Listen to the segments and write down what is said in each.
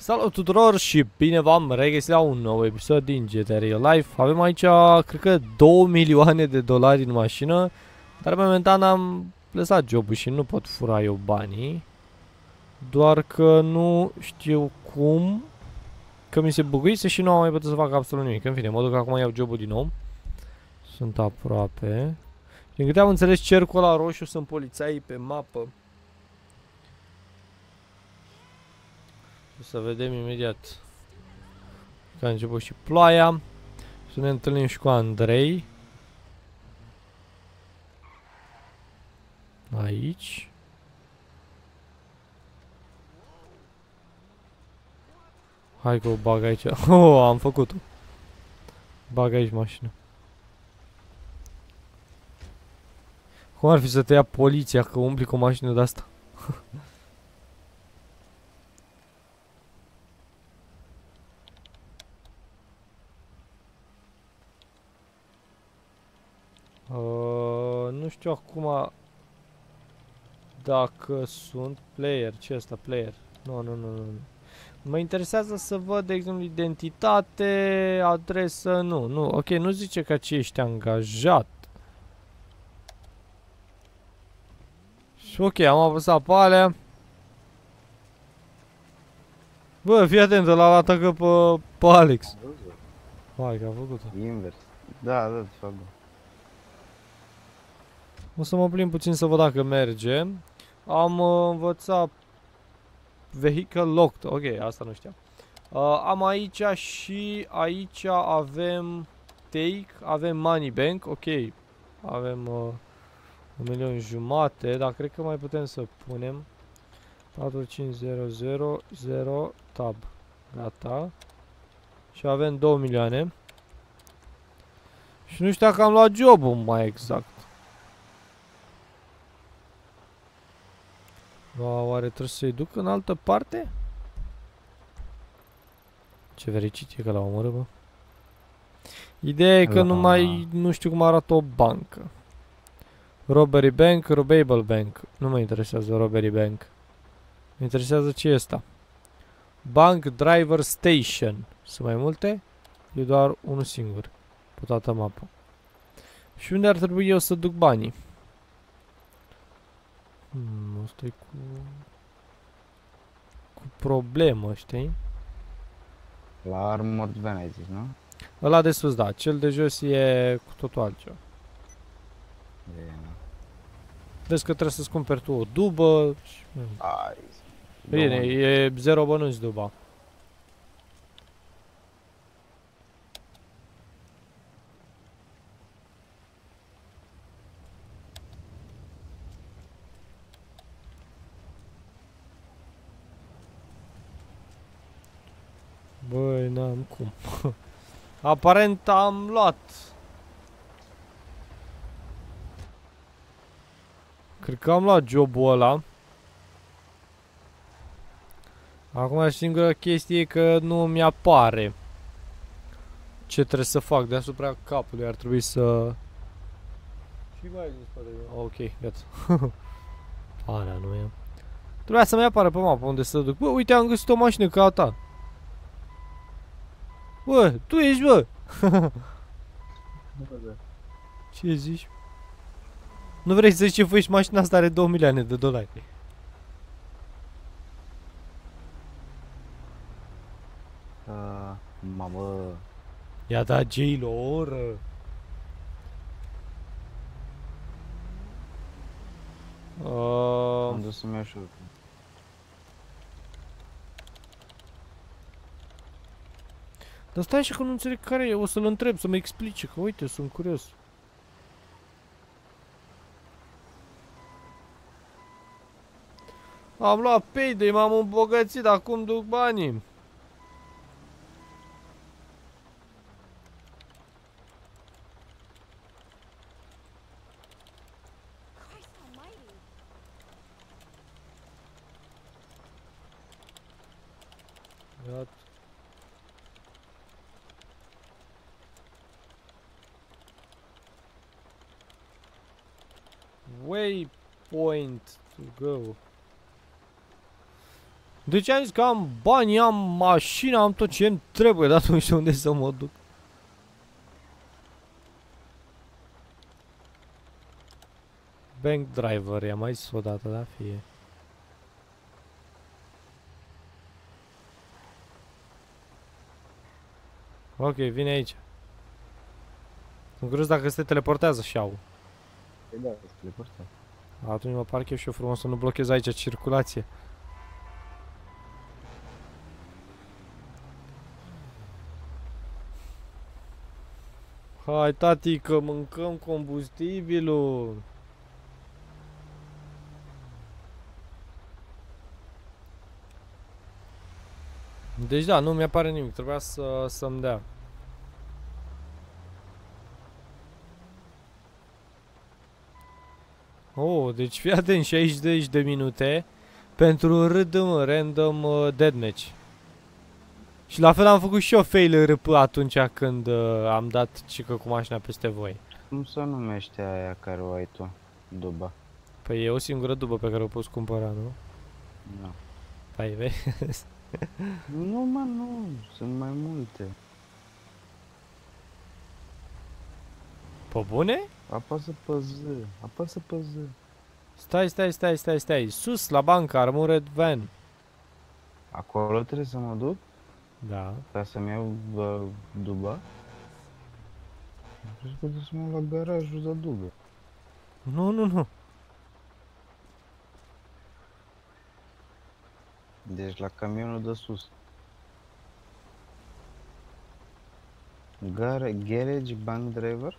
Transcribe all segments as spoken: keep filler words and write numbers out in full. Salut tuturor și bine v-am regăsit la un nou episod din G T A Real Life. Avem aici, cred că, două milioane de dolari în mașină, dar momentan am lăsat jobul și nu pot fura eu banii. Doar că nu știu cum, că mi se buguise și nu am mai putut să fac absolut nimic. În fine, mă duc acum, iau jobul din nou. Sunt aproape. Din câte am înțeles, cercul ăla roșu sunt polițaii pe mapă. O să vedem imediat că a început și ploaia. Să ne întâlnim și cu Andrei. Aici. Hai că o bag aici. Oh, am făcut-o. Bag aici mașina. Cum ar fi să te ia poliția că umpli cu o mașină de-asta? Uh, nu știu acum dacă sunt player, ce ăsta player? Nu, nu, nu, nu. Mă interesează să văd, de exemplu, identitate, adresă, nu, nu. Ok, nu zice că ce ești angajat. Și ok, am apăsat pe alea. Bă, fii atentă, l-a atacat pe, pe Alex. Hai că a făcut-o. Invers. Da, da, de fapt. O să mă plimb puțin să văd dacă merge. Am uh, învățat vehicle locked. Ok, asta nu știam. Uh, am aici și aici avem take, avem money bank. Ok, avem uh, un milion jumate, dar cred că mai putem să punem patru cinci zero zero zero tab. Gata. Și avem două milioane. Și nu știu dacă am luat jobul mai exact. Wow, oare trebuie să-i duc în altă parte? Ce fericit e că l-au omorât, bă. Ideea e că nu mai, nu știu cum arată o bancă. Robbery bank, robable bank. Nu mă interesează robbery bank. Mă interesează ce e ăsta. Bank driver station. Sunt mai multe? E doar unul singur pe toată mapa. Și unde ar trebui eu să duc banii? Hmm, asta-i cu... cu problemă, știi? La Armored Van ai zis, nu? Ăla de sus, da. Cel de jos e cu totul altceva. E... vezi că trebuie să-ți cumperi tu o dubă și... ai, bine, e zero bănuți duba. Băi, n-am cum. Aparent am luat. Cred că am luat jobul ăla. Acum singura chestie e că nu mi apare ce trebuie să fac deasupra capului. Ar trebui să... și mai zis, ok, gata. Alea nu e. Trebuia să mi apară pe mapă unde să duc. Bă, uite, am găsit o mașină ca a ta. Bă, tu ești, bă! Ce zici? Nu vrei să zici ce faci, mașina asta are două milioane de dolari. Uh, mamă... i-a dat jail o oră. Uh... Am dus să-mi iau șurcă. Dar stai și că nu înțeleg care e, o să-l întreb, să mă explice, că uite, sunt curios. Am luat payday, m-am îmbogățit, acum duc banii. Gata. Waypoint to go. Deci am zis că am bani, am mașina, am tot ce-mi trebuie, dar nu știu unde să mă duc. Bank driver, i-am mai zis odată, da, fie. Ok, vine aici. Sunt curios dacă se teleportează și au. Păi da, se teleportează. Atunci mă parc eu și eu frumos să nu blochez aici circulație. Hai, tati, că mâncăm combustibilul. Deci da, nu mi-apare nimic, trebuia să, să-mi dea. Oh, deci fii atent, șaizeci de minute pentru random, random uh, deathmatch. Și la fel am făcut și eu fail R P atunci când uh, am dat cică cu mașina peste voi. Cum se numește aia care o ai tu, duba? Păi e o singură dubă pe care o poți cumpăra, nu? Nu. Păi vezi? Nu, mă, nu, sunt mai multe. Pe bune? Apasă pe Z, apasă pe Z. Stai, stai, stai, stai, stai. Sus, la banca, Armored Van. Acolo trebuie să mă duc? Da. Ca să-mi iau uh, duba? Cred că trebuie să mă la garajul de dubă. Nu, nu, nu. Deci la camionul de sus. Gar garage bank driver?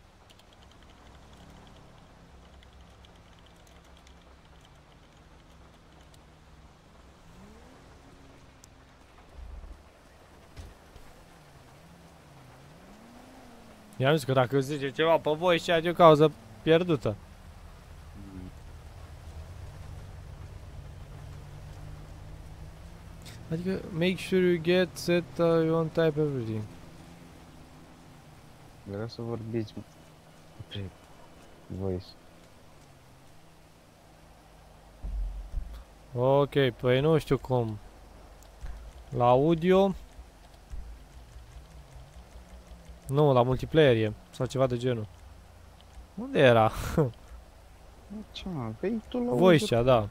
I-am zis că dacă zice ceva pe voi și ai o cauză pierdută. Adică, make sure you get set, uh, you want type everything. Vreau să vorbiți, mă. Voice. Ok, păi nu știu cum. La audio. Nu, la multiplayer e, sau ceva de genul. Unde era? Ce mă, păi tu la voice, audio... da.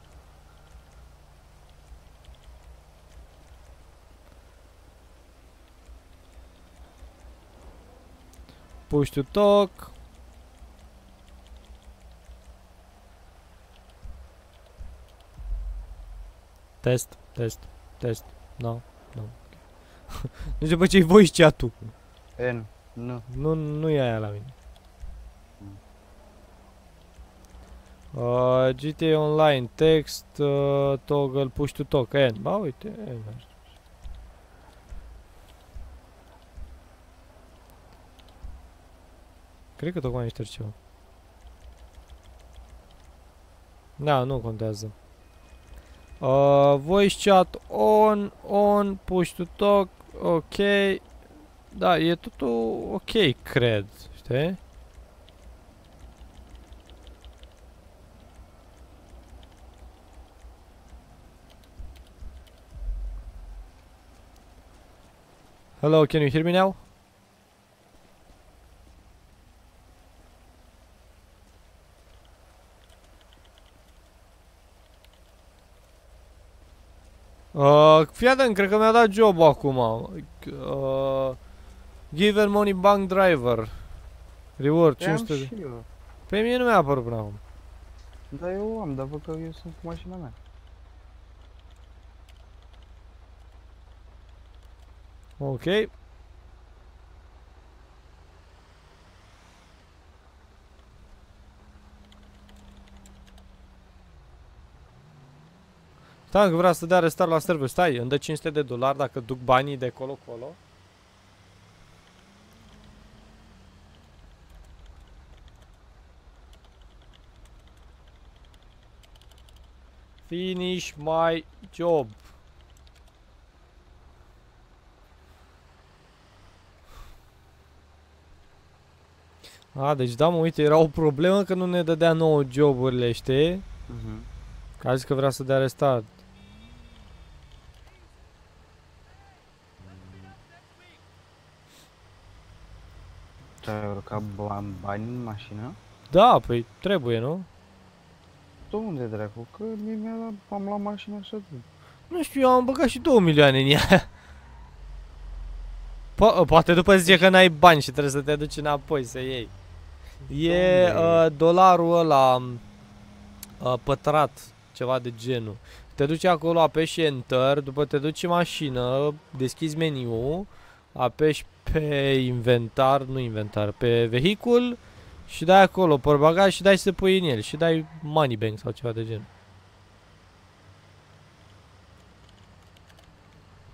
Push to talk. Test, test, test. No, no. Nu știu pe ce-i voice chat-ul. N, nu. Nu, nu e aia la mine. Uh, G T A Online, text, uh, toggle, push to talk, N. Ba uite, N. Cred că tocmai șterg ceva. Da, nu contează. Uh, voice chat on, on, push to talk, ok. Da, e totul ok, cred, știi? Hello, can you hear me now? Uh, fii atent, cred că mi-a dat job-ul acum. Uh, Given money bank driver. Reward cinci sute de... Pe mine nu mi-a apărut până acum. Da, eu am, dar văd că eu sunt cu mașina mea. Ok. Stai, că vreau să dea restart la server. Stai, îmi dă cinci sute de dolari dacă duc banii de colo-colo. Finish my job. A, deci da, mă, uite, era o problemă că nu ne dădea nouă joburile, știi? Uh-huh. Că a zis că vrea să dea restart. Te-ai urcat bani în mașină? Da, păi trebuie, nu? De unde, dracu? Că mi-a luat, am luat mașina așa. Nu știu, eu am băgat și două milioane în ea. Po poate după zice că n-ai bani și trebuie să te duci înapoi să iei. E uh, dolarul ăla uh, pătrat, ceva de genul. Te duci acolo, apeși Enter, după te duci în mașină, deschizi meniul, apeși pe inventar, nu inventar, pe vehicul și dai acolo pe bagaj și dai să pui în el și dai money bank sau ceva de genul.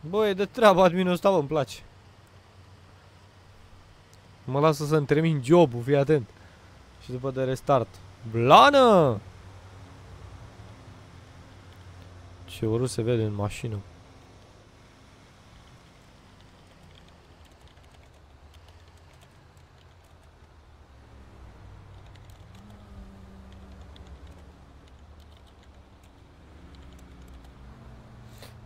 Băi, de treaba adminul ăsta, bă, îmi place. Mă lasă să-mi termin jobul, fii atent. Și după de restart. Blană! Ce urât se vede în mașină.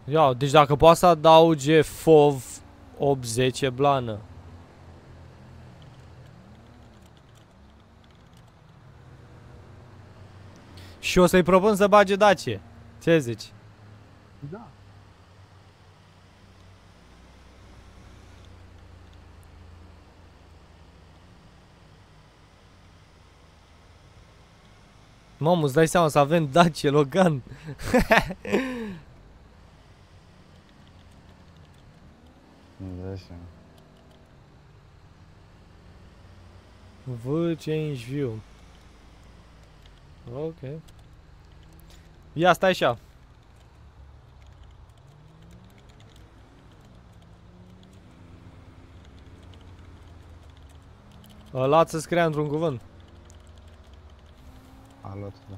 Ia, deci dacă poate să adauge F O V opt zece blană. Și o să-i propun să bage Dacia. Ce zici? Da. Mamă, îți dai seama să avem Dacia, Logan. Îmi dai seama. Vă change view. Ok. Ia, stai așa. Ălați să scrie într-un cuvânt. A luat, da.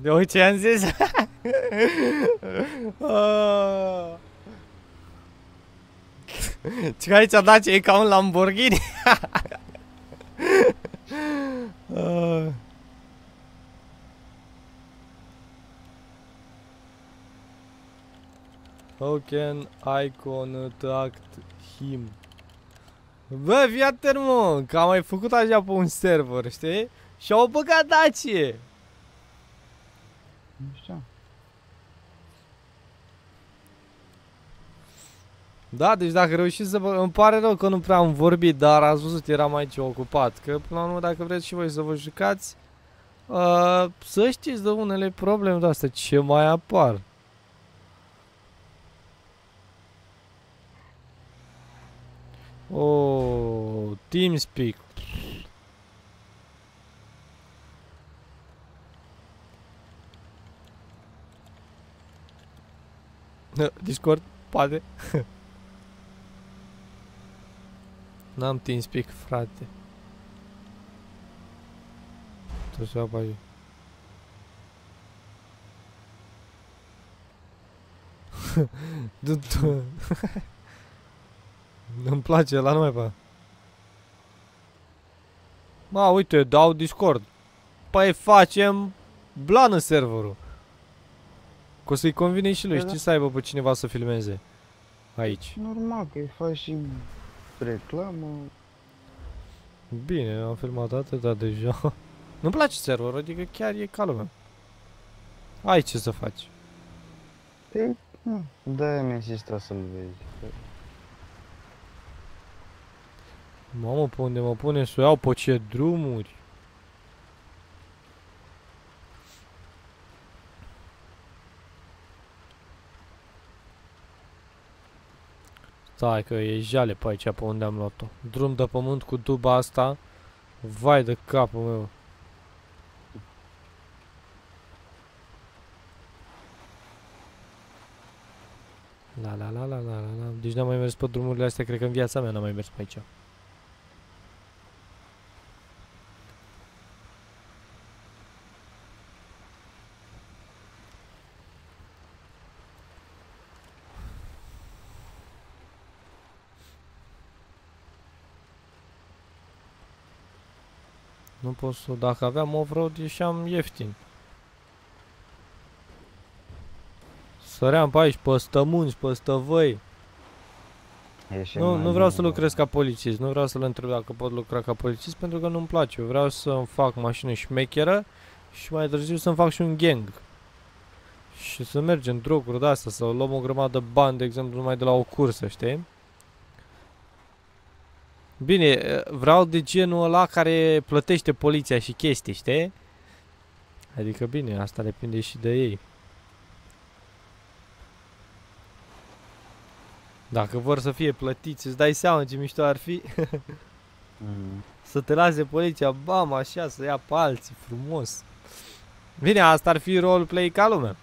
De uite ce am zis. Ce aici a dat e ca un Lamborghini. How can I contact him? Bă, fii atent, mă, că am mai făcut așa pe un server, știi? Și au băgat Dacia. Nu știu. Da, deci dacă reușiți să vă... Îmi pare rău că nu prea am vorbit, dar ați văzut, eram aici ocupat. Că până la urmă, dacă vreți și voi să vă jucați, uh, să știți de unele probleme de astea ce mai apar. Oh, TeamSpeak. Discord, poate. N-am TeamSpeak, frate. Trebuie să apăi. Du-te. Îmi place la numai pe. Ma, uite, dau Discord. Păi facem blană serverul. Că o să-i convine și lui, știi, să aibă pe cineva să filmeze aici. Normal că îi faci și reclamă. Bine, am filmat atâta deja. Nu-mi place serverul, adică chiar e ca lumea. Ai ce să faci. Păi, da, mi-a insistat să-l vezi. Mamă, pe unde mă pune să o iau, pe ce drumuri. Stai că e jale pe aici, pe unde am luat-o. Drum de pământ cu duba asta. Vai de capul meu. La la la la la la. Deci n-am mai mers pe drumurile astea, cred că în viața mea n-am mai mers pe aici. Nu pot să... Dacă aveam off-road, ieșeam ieftin. Săream pe aici, pe stămunți, pe stăvăi. Nu, nu vreau să lucrez ca polițist, nu vreau să-l întreb dacă pot lucra ca polițist, pentru că nu-mi place. Eu vreau să-mi fac mașină șmecheră și mai târziu să-mi fac și un gang. Și să mergem droguri de astea, să luăm o grămadă de bani, de exemplu, numai de la o cursă, știi? Bine, vreau de genul ăla care plătește poliția și chestii, știi? Adică, bine, asta depinde și de ei. Dacă vor să fie plătiți, îți dai seama ce mișto ar fi? Mm. Să te lase poliția, bam, așa, să ia pe alții, frumos. Bine, asta ar fi roleplay ca lumea.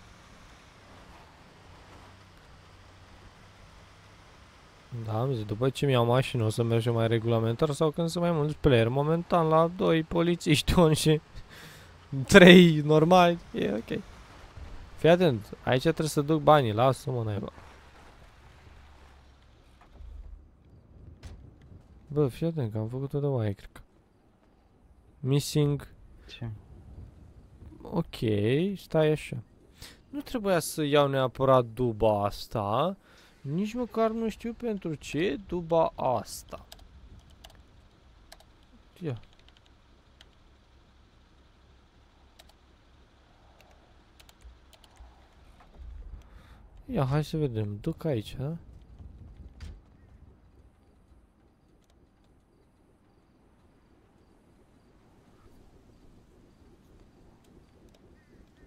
Da, am zis, după ce mi-au mașină o să mergem mai regulamentar sau când sunt mai mulți player. Momentan la doi polițiști, un și trei normali, e ok. Fii atent, aici trebuie să duc banii, lasă-mă naiba. Bă, fii atent că am făcut-o de oaie, cred că. Missing. Ce? Ok, stai așa. Nu trebuia să iau neapărat duba asta. Nici măcar nu știu pentru ce duba asta. Ia. Ia, hai să vedem. Duc aici, da?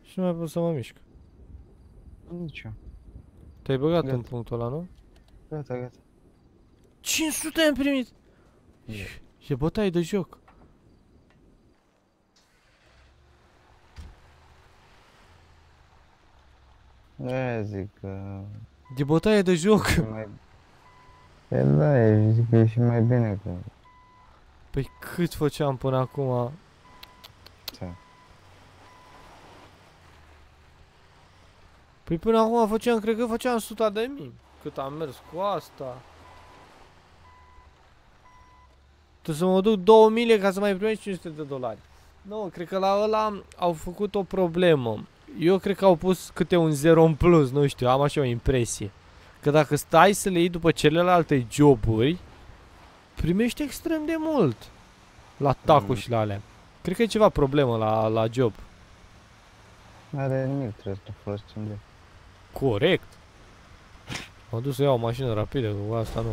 Și nu mai pot să mă mișc. Nicio. Te-ai băgat gata. În punctul ăla, nu? Gata, gata. cinci sute am primit! E, e bătaie de joc. Da, zic că... E bătaie de joc! Mai... E, da, e, zic că e și mai bine că... Păi cât făceam până acum? Da. Păi până acum făceam, cred că făceam suta de mii, cât am mers cu asta. Trebuie să mă duc două mii ca să mai primești cinci sute de dolari. Nu, no, cred că la ăla au făcut o problemă. Eu cred că au pus câte un zero în plus, nu știu, am așa o impresie. Că dacă stai să le iei după celelalte joburi, primești extrem de mult. La tacu și la alea. Cred că e ceva problemă la, la job. N-are nimic, trebuie să folosim de. Corect! M-am dus să iau o mașină rapidă, cu asta nu...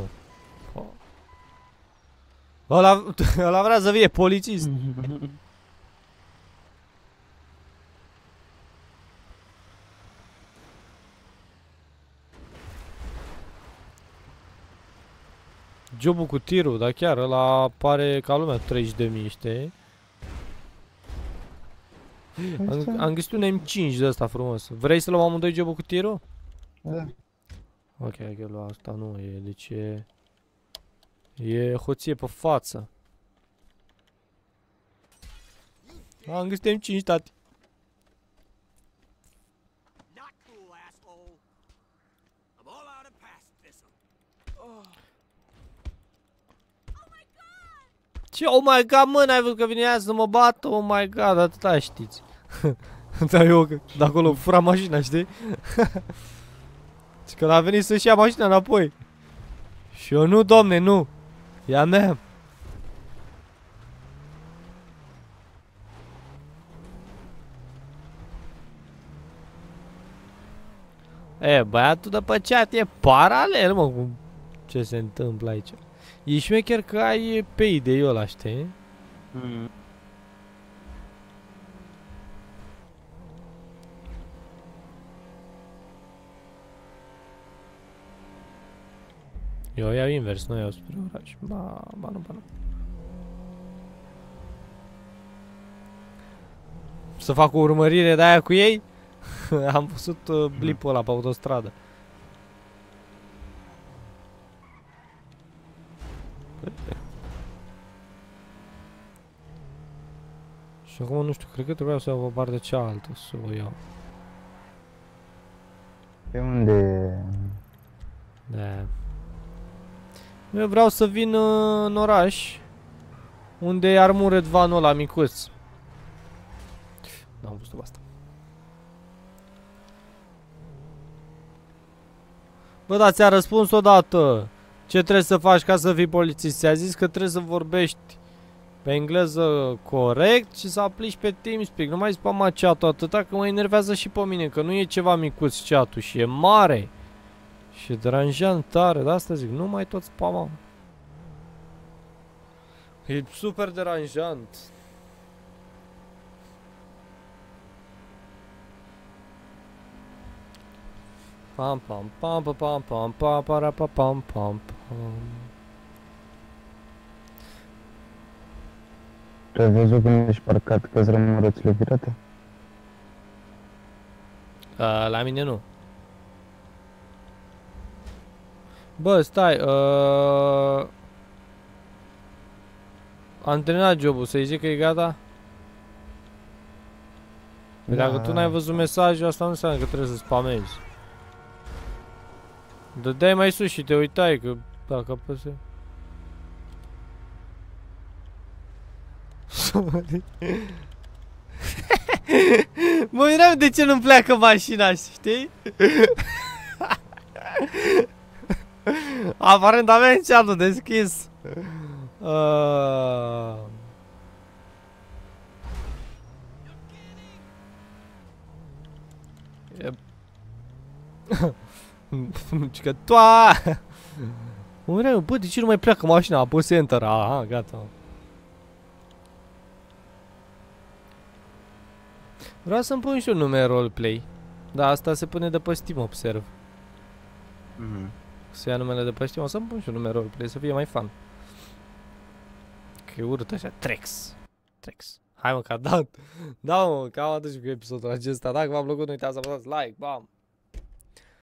Ăla, ăla vrea să fie polițist! Jobul cu tirul, dar chiar ăla pare ca lumea treizeci de mii, știi? Am, am găsit un M cinci de asta frumos. Vrei să luăm amândoi jobul cu tirul? Da. Ok, hai că lua asta, nu e, deci e... E hoție pe față. Am găsit M cinci, tati. Ce? Oh my god, mă, n-ai văzut că vine aia să mă bată? Oh my god, atâta știți. Dar eu de acolo fura mașina, știi? Că l-a venit să-și ia mașina înapoi. Și eu nu, domne, nu. E a mea. E, băiatul de pe chat e paralel, mă, cu ce se întâmplă aici. E șmecher că ai pay de eu ăla, știi? Mm. Eu iau invers, nu iau spre oraș. Ba, ba nu, ba nu. Să fac o urmărire de aia cu ei? Am văzut uh, blipul ăla pe autostradă. Și acum nu știu, cred că trebuia să iau pe partea cealaltă, să o iau. Pe unde? Da. Eu vreau să vin în oraș. Unde e armurat vanul ăla micuț? N-am văzut asta. Bă, dar ți-a răspuns odată. Ce trebuie să faci ca să fii polițist? Ți-a zis că trebuie să vorbești pe engleză corect și să aplici pe TeamSpeak. Nu mai spama chat-ul atâta, că mă enervează și pe mine, că nu e ceva micuț chat-ul și e mare. Și e deranjant tare, de asta zic, nu mai tot spama. E super deranjant. Pam pam pam pam pam pam pam pam pam pam pam. Tu ai văzut cum ești parcat, că-ți rămân roțile virate? Uh, la mine nu. Bă, stai, uh... am terminat jobul, să-i zic că e gata? Da. Dacă tu n-ai văzut mesajul, asta nu înseamnă că trebuie să spamezi. Dădeai mai sus și te uitai, că dacă apăsă... Mă miram de ce nu-mi pleacă mașina, știi? Aparent avem chat-ul deschis. Uh... Cicătoa! Mă, bă, de ce nu mai pleacă mașina? Apăs enter, aha, gata. Vreau să-mi pun și un nume roleplay. Da, asta se pune de pe Steam, observ. Mm-hmm. Să ia numele de pe Steam, o să-mi pun și un nume roleplay, să fie mai fan. Că e urât așa, Trex. Trex. Hai mă, că a dat. Da mă, că am atunci cu episodul acesta. Dacă v-a plăcut, nu uitați să apăsați like, bam!